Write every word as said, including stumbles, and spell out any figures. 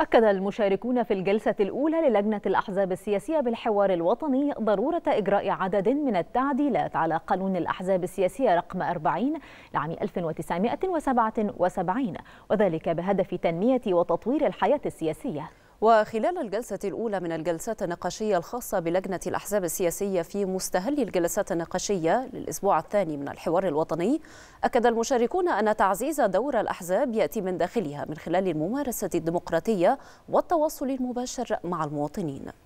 أكد المشاركون في الجلسة الأولى للجنة الأحزاب السياسية بالحوار الوطني ضرورة إجراء عدد من التعديلات على قانون الأحزاب السياسية رقم أربعين لعام ألف وتسعمائة وسبعة وسبعين، وذلك بهدف تنمية وتطوير الحياة السياسية. وخلال الجلسة الأولى من الجلسات النقاشية الخاصة بلجنة الأحزاب السياسية في مستهل الجلسات النقاشية للأسبوع الثاني من الحوار الوطني، أكد المشاركون أن تعزيز دور الأحزاب يأتي من داخلها من خلال الممارسة الديمقراطية والتواصل المباشر مع المواطنين.